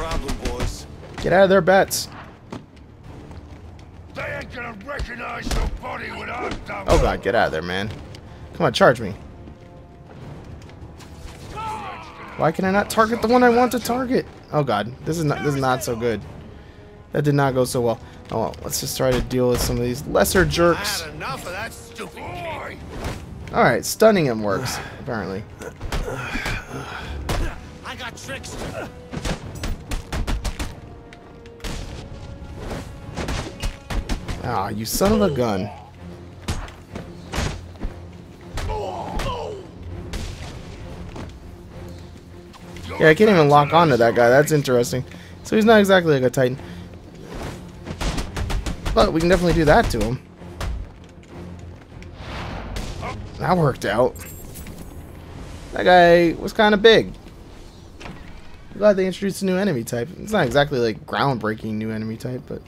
problem, boys. Get out of their bets. They ain't gonna recognize your body when I'm done. Oh god, get out of there, man. Come on, charge me. Why can I not target the one I want to target? Oh god, this is not so good. That did not go so well. Oh well, let's just try to deal with some of these lesser jerks. Alright, stunning him works, apparently. I got tricks. Ah, you son of a gun. Yeah, I can't even lock onto that guy. That's interesting. So he's not exactly like a Titan. But we can definitely do that to him. That worked out. That guy was kind of big. I'm glad they introduced a new enemy type. It's not exactly like groundbreaking new enemy type, but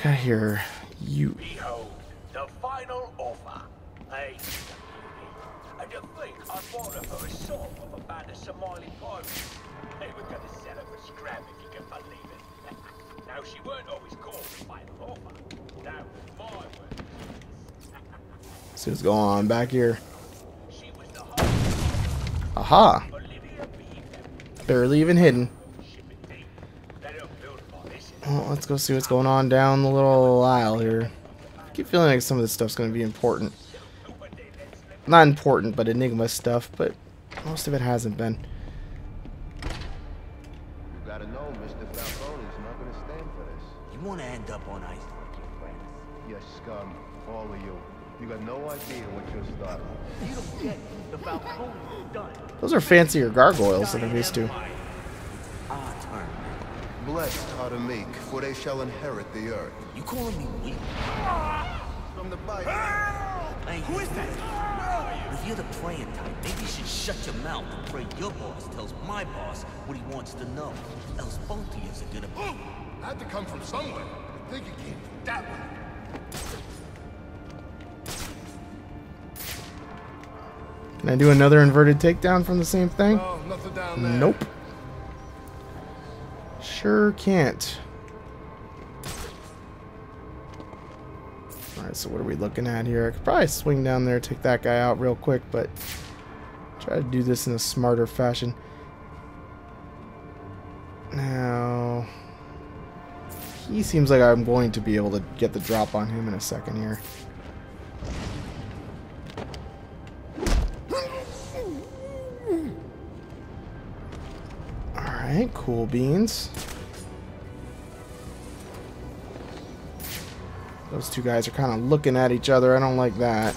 I got here. You. Behold, the final offer. Hey, I don't think I bought her for a song of about the Somali pirates. They were going to sell her for scrap if you can believe it. Now she weren't always called the final offer. Now my word. See what's going on back here. Aha! Barely even hidden. Well, let's go see what's going on down the little aisle here. I keep feeling like some of this stuff's going to be important. Not important, but Enigma stuff, but most of it hasn't been. You gotta know Mr. Falcone's not going to stand for this. You want to end up on ice with your friends. You scum, all of you. You got no idea what you're starting. You don't get the Falcone done. Those are fancier gargoyles than I'm used to. Blessed are the meek, for they shall inherit the earth. You calling me weak? From the bite. Hey, who is that? If you're the praying type, maybe you should shut your mouth and pray your boss tells my boss what he wants to know. Else both of you are gonna be. I had to come from somewhere. I think it came from that way. Can I do another inverted takedown from the same thing? Oh, nope. Sure can't. Alright, so what are we looking at here? I could probably swing down there, take that guy out real quick, but try to do this in a smarter fashion. Now, he seems like I'm going to be able to get the drop on him in a second here. Alright, cool beans. Those two guys are kind of looking at each other. I don't like that.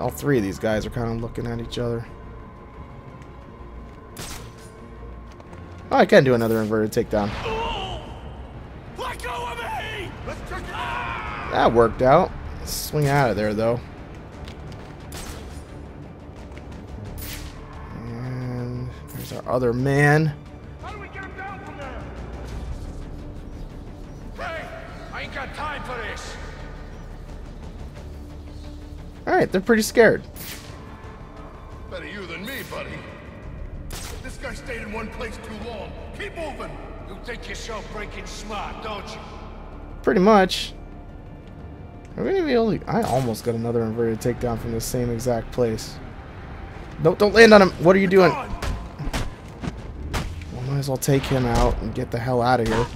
All three of these guys are kind of looking at each other. Oh, I can do another inverted takedown. Let go of me! That worked out. Swing out of there, though. Our other man. How do we get him down from there? Hey, I ain't got time for this. All right, they're pretty scared. Better you than me, buddy. This guy stayed in one place too long. Keep moving. You think you're so breaking smart, don't you? Pretty much. Are we gonna be able to? I almost got another inverted takedown from the same exact place. Nope, don't land on him. What are you doing? Might as well take him out and get the hell out of here.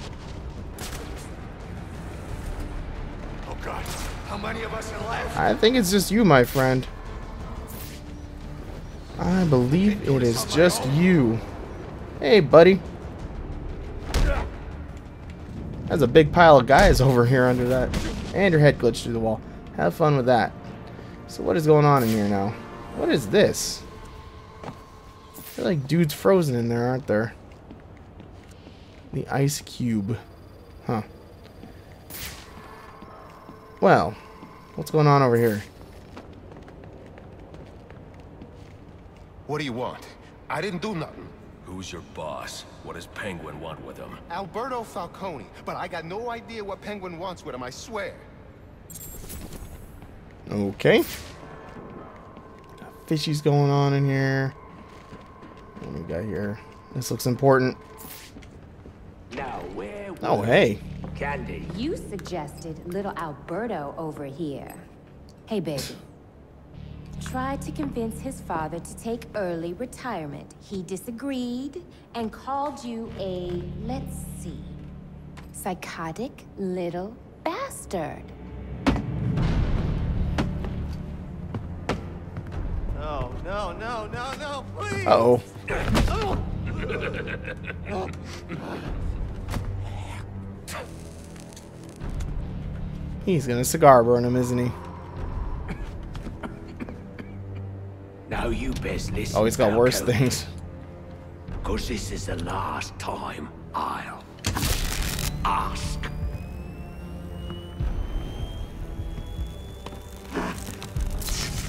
Oh god, how many of us are left? I think it's just you, my friend. I believe it is just you. Hey, buddy. That's a big pile of guys over here under that. And your head glitched through the wall. Have fun with that. So what is going on in here now? What is this? They're like dudes frozen in there, aren't there? The ice cube. Huh. Well, what's going on over here? What do you want? I didn't do nothing. Who's your boss? What does Penguin want with him? Alberto Falcone, but I got no idea what Penguin wants with him, I swear. Okay. Got fishies going on in here. What do we got here? This looks important. Now, where oh, hey. Candy. You suggested little Alberto over here. Hey, baby. Tried to convince his father to take early retirement. He disagreed and called you a, let's see, psychotic little bastard. No, no, no, no, no, please! Uh-oh. He's gonna cigar burn him, isn't he? Now you best listen. Oh, he's got worse things. Because this is the last time I'll ask.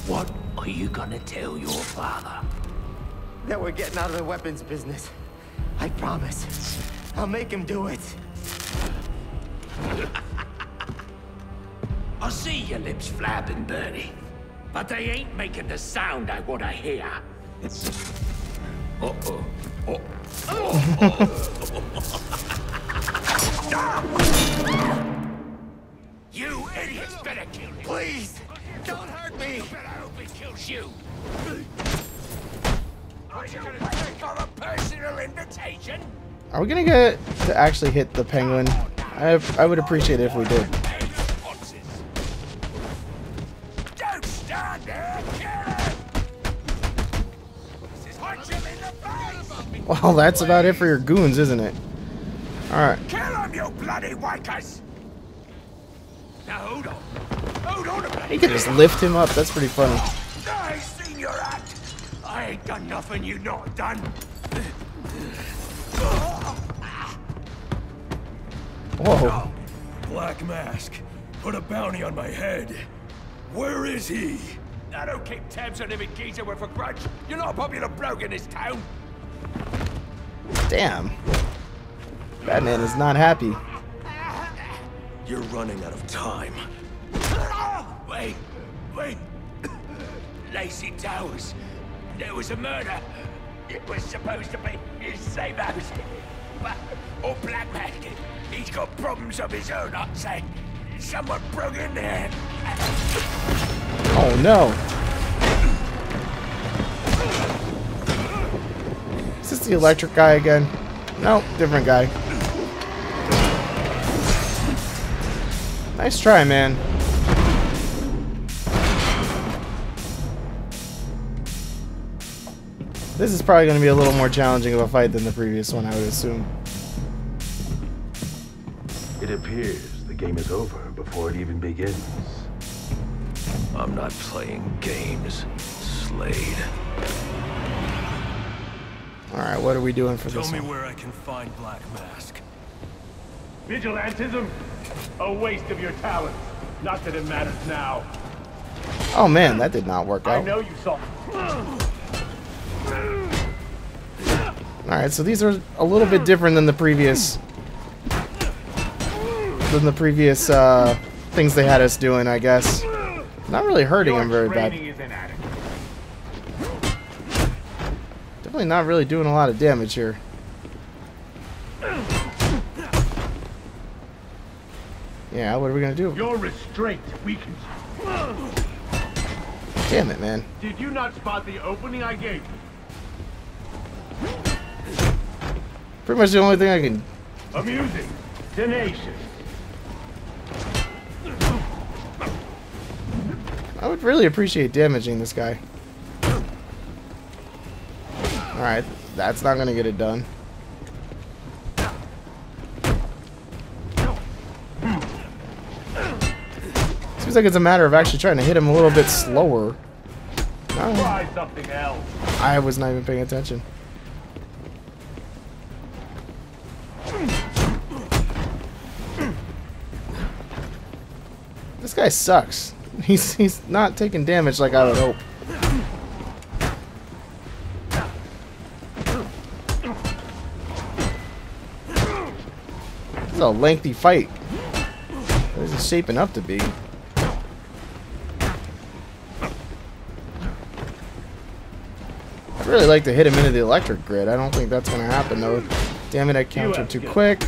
What are you gonna tell your father? That we're getting out of the weapons business. I promise. I'll make him do it. I see your lips flapping, Bernie. But they ain't making the sound I want to hear. Uh-oh. Oh. Oh. You idiots better kill him. Please, don't hurt me. You better hope it kills you. Are you going to take on a personal invitation? Are we going to get to actually hit the penguin? I would appreciate it if we did. Well, that's about it for your goons, isn't it? Alright. Kill him, you bloody wankers! Now hold on. Hold on a minute. You can just lift him up, that's pretty funny. I ain't seen your act. I ain't done nothing you not done. Whoa. Black Mask put a bounty on my head. Where is he? I don't keep tabs on him in Giza with a grudge. You're not a popular bloke in this town. Damn. Batman is not happy. You're running out of time. Wait, wait. Lacey Towers. There was a murder. It was supposed to be his safe house. But, or Black Mask. He's got problems of his own, I'd say. Someone broke in there. Oh no. Is this the electric guy again? No, different guy. Nice try, man. This is probably going to be a little more challenging of a fight than the previous one, I would assume. It appears the game is over before it even begins. I'm not playing games, Slade. All right, what are we doing for this? Tell me where I can find Black Mask. Vigilantism, a waste of your talents. Not that it matters now. Oh man, that did not work out. I know you saw. All right, so these are a little bit different than the previous things they had us doing, I guess. Not really hurting him very bad. Not really doing a lot of damage here. Yeah, what are we gonna do? Your restraint weakens. Damn it, man. Did you not spot the opening I gave? Pretty much the only thing I can. Amusing, tenacious. I would really appreciate damaging this guy. Alright, that's not gonna get it done. Seems like it's a matter of actually trying to hit him a little bit slower. Try something else. I was not even paying attention. This guy sucks. He's not taking damage like I would hope. This is a lengthy fight. What is it shaping up to be? I I'd really like to hit him into the electric grid. I don't think that's going to happen, though. Damn it, I countered too quick.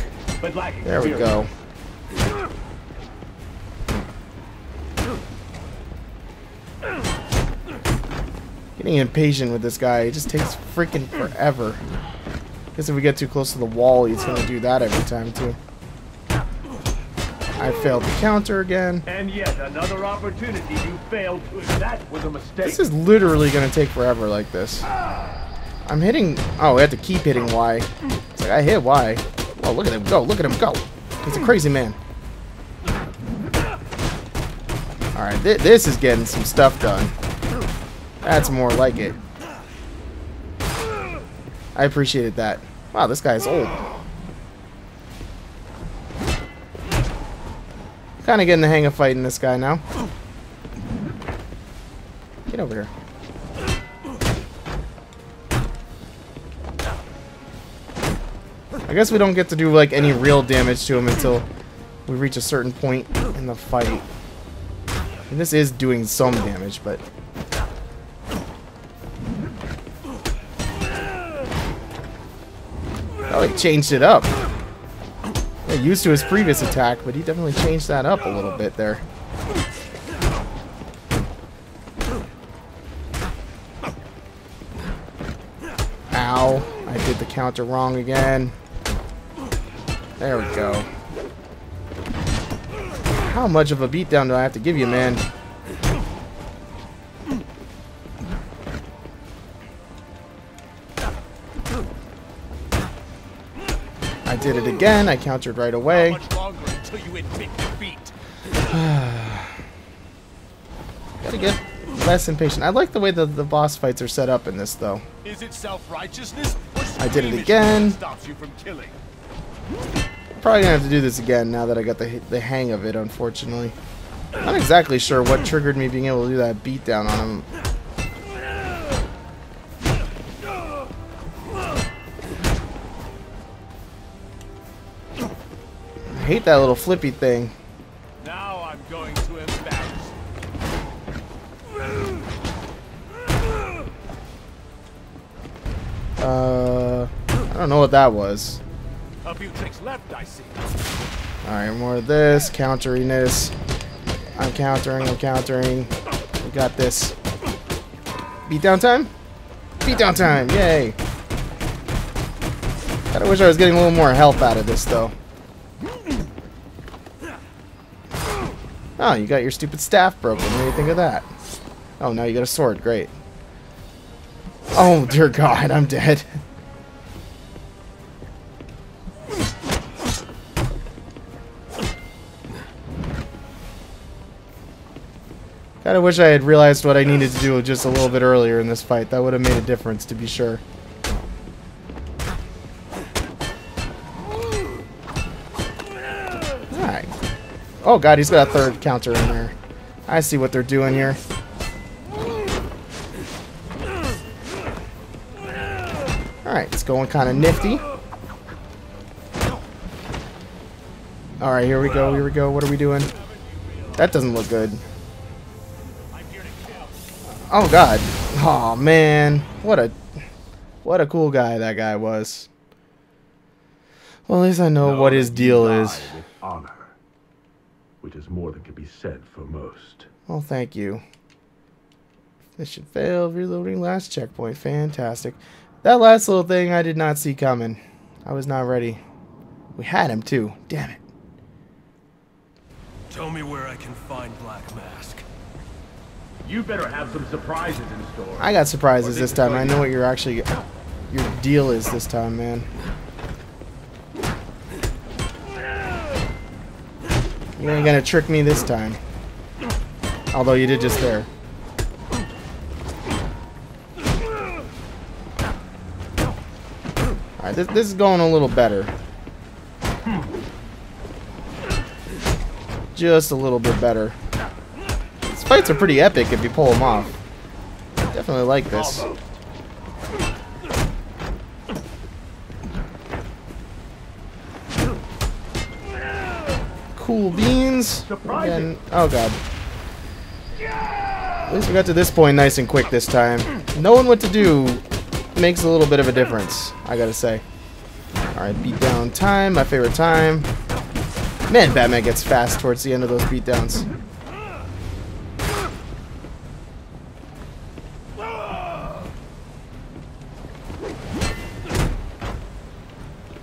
There we go. Getting impatient with this guy. He just takes freaking forever. I guess if we get too close to the wall, he's going to do that every time, too. I failed to counter again. And yet another opportunity you failed to. That was a mistake. This is literally going to take forever like this. I'm hitting. Oh, we have to keep hitting Y. It's like I hit Y. Oh, look at him go! Look at him go! He's a crazy man. All right, this is getting some stuff done. That's more like it. I appreciated that. Wow, this guy's old. Kind of getting the hang of fighting this guy now. Get over here. I guess we don't get to do like any real damage to him until we reach a certain point in the fight. And this is doing some damage, but probably changed it up. Used to his previous attack, but he definitely changed that up a little bit there. Ow. I did the counter wrong again. There we go. How much of a beatdown do I have to give you, man? I did it again. I countered right away. How much longer until you admit defeat? Gotta get less impatient. I like the way the boss fights are set up in this, though. Is it self-righteousness? I did it again. Stops you from killing. Probably gonna have to do this again now that I got the hang of it. Unfortunately, I'm not exactly sure what triggered me being able to do that beatdown on him. I hate that little flippy thing. Now I'm going to embarrass you. I don't know what that was. A few tricks left, I see. Alright, more of this, countering this. I'm countering, I'm countering. We got this. Beatdown time? Beatdown time, yay! Kinda wish I was getting a little more health out of this though. Oh, you got your stupid staff broken. What do you think of that? Oh, now you got a sword. Great. Oh, dear God, I'm dead. Kind of wish I had realized what I needed to do just a little bit earlier in this fight. That would have made a difference, to be sure. Oh god, he's got a third counter in there. I see what they're doing here. Alright, it's going kind of nifty. Alright, here we go, here we go. What are we doing? That doesn't look good. Oh god. Oh man. What a cool guy that guy was. Well, at least I know what his deal is. Which is more than can be said for most. Well, thank you. This should fail. Reloading last checkpoint. Fantastic. That last little thing I did not see coming. I was not ready. We had him, too. Damn it. Tell me where I can find Black Mask. You better have some surprises in store. I got surprises this time. I know what you're actually... your deal is this time, man. You ain't gonna trick me this time. Although you did just there. Alright, this is going a little better. Just a little bit better. These fights are pretty epic if you pull them off. Definitely like this. Cool beans. Again. Oh god. At least we got to this point nice and quick this time. Knowing what to do makes a little bit of a difference, I gotta say. Alright, beatdown time, my favorite time. Man, Batman gets fast towards the end of those beatdowns.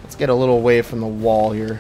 Let's get a little away from the wall here.